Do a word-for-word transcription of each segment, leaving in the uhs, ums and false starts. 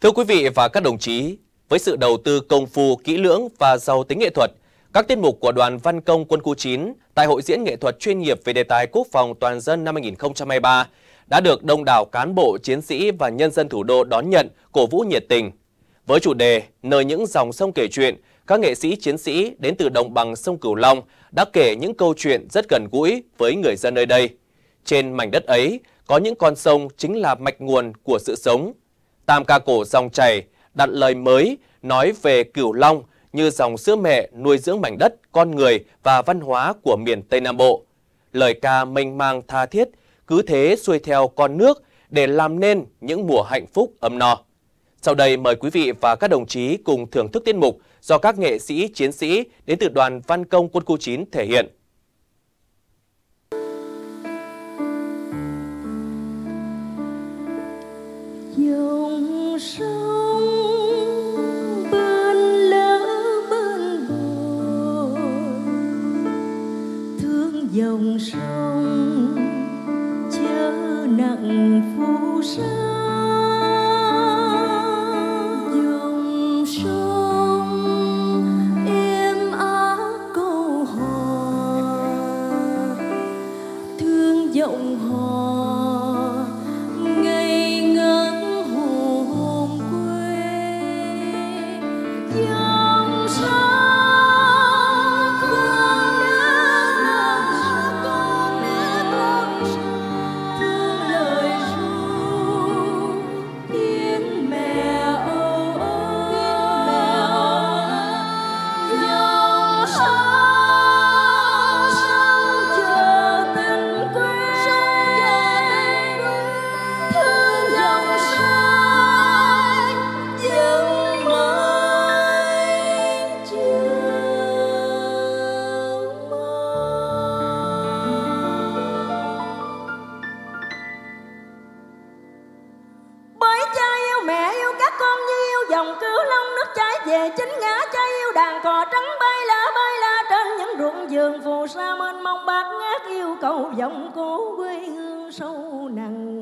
Thưa quý vị và các đồng chí, với sự đầu tư công phu, kỹ lưỡng và giàu tính nghệ thuật, các tiết mục của Đoàn Văn Công Quân khu chín tại Hội diễn nghệ thuật chuyên nghiệp về đề tài quốc phòng toàn dân năm hai nghìn không trăm hai mươi ba đã được đông đảo cán bộ, chiến sĩ và nhân dân thủ đô đón nhận, cổ vũ nhiệt tình. Với chủ đề Nơi những dòng sông kể chuyện, các nghệ sĩ chiến sĩ đến từ đồng bằng sông Cửu Long đã kể những câu chuyện rất gần gũi với người dân nơi đây. Trên mảnh đất ấy, có những con sông chính là mạch nguồn của sự sống. Tam ca cổ Dòng Chảy đặt lời mới nói về Cửu Long như dòng sữa mẹ nuôi dưỡng mảnh đất, con người và văn hóa của miền Tây Nam Bộ. Lời ca mênh mang tha thiết, cứ thế xuôi theo con nước để làm nên những mùa hạnh phúc ấm no. Sau đây mời quý vị và các đồng chí cùng thưởng thức tiết mục do các nghệ sĩ, chiến sĩ đến từ Đoàn Văn Công Quân khu chín thể hiện. Dòng sông bên lỡ bên bờ, thương dòng sông chớ nặng phù sa. Dòng sông êm á câu hò, thương giọng hò. Về chính ngã cha yêu đàn cò trắng bay lá bay lá trên những ruộng vườn phù sa mênh mông bát ngát yêu cầu giọng cố quê hương sâu nặng.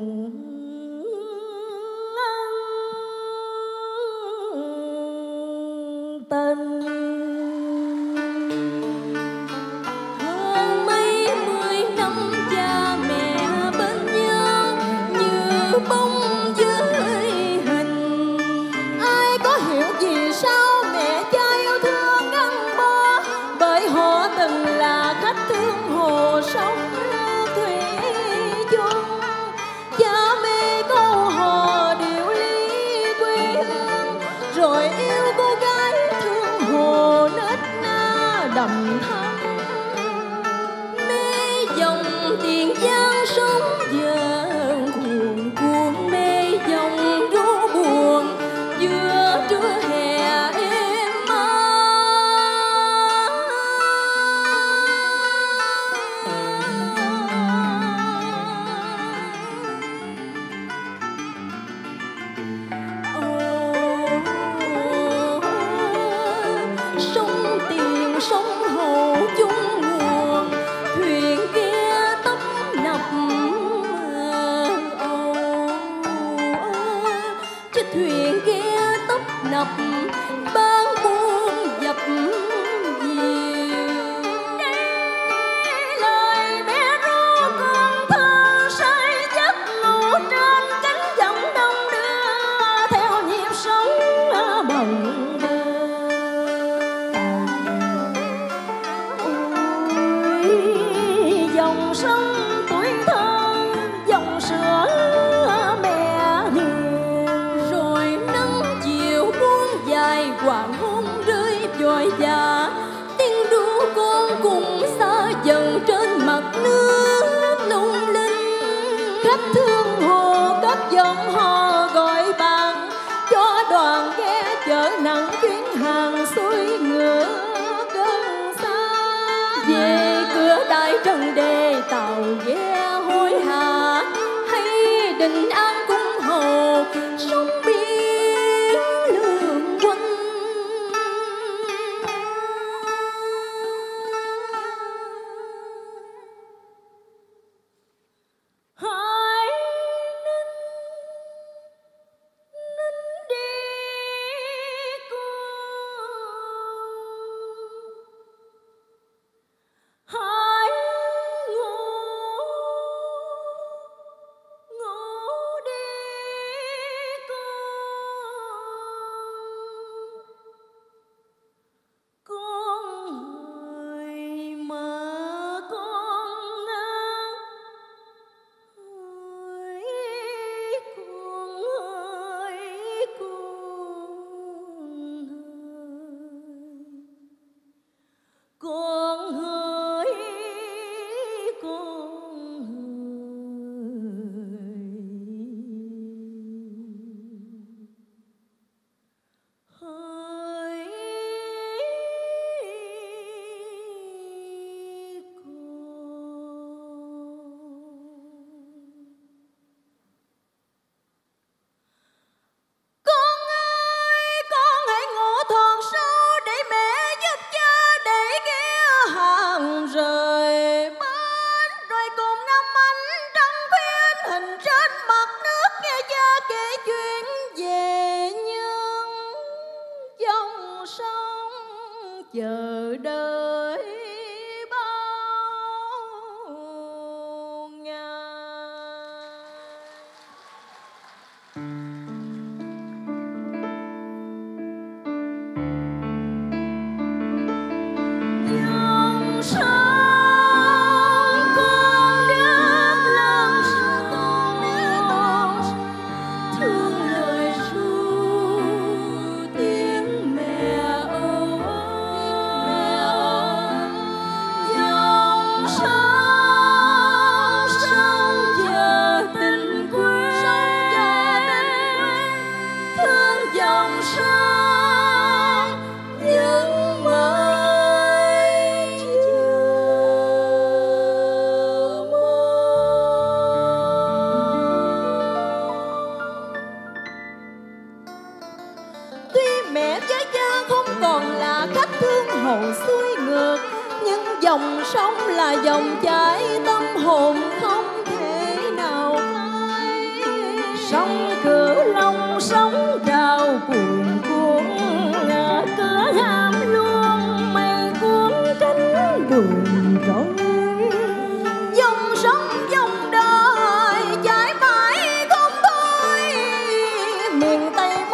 Đầm thắm mê dòng Tiền Giang sông giờ cuồn cuộn mê dòng ru buồn giữa trưa hè êm mơ. Sông Tiền sông hồ chung nguồn, thuyền kia tấp nập ồ chứ thuyền kia tấp nập ban buông dập dìu. Lời bé ru con thơ say giấc ngủ trên cánh dòng đông đưa theo nhịp sống bồng. Dòng sông tuổi thơ, dòng sữa mẹ hiền, rồi nắng chiều buông dài hoàng hôn rơi vội vã. Tiếng ru con cùng xa dần trên mặt nước lung linh. Các thương hồ, các dòng hò gọi bạn cho đoàn ghe chở nặng chuyến hàng xuôi ngựa cơn xa về. Đại trần đề tàu ghé hối hả hay đình an cung hồ sông biên lương quân. Hãy nín nín đi. chờ đợi bao ngày. Dòng sông là dòng chảy, tâm hồn không thể nào phai. Sông Cửu Long sóng cao cuồn cuộn, cửa hàm luôn mây cuốn cánh đường trôi. Dòng sông dòng đời chảy mãi không thôi, miền Tây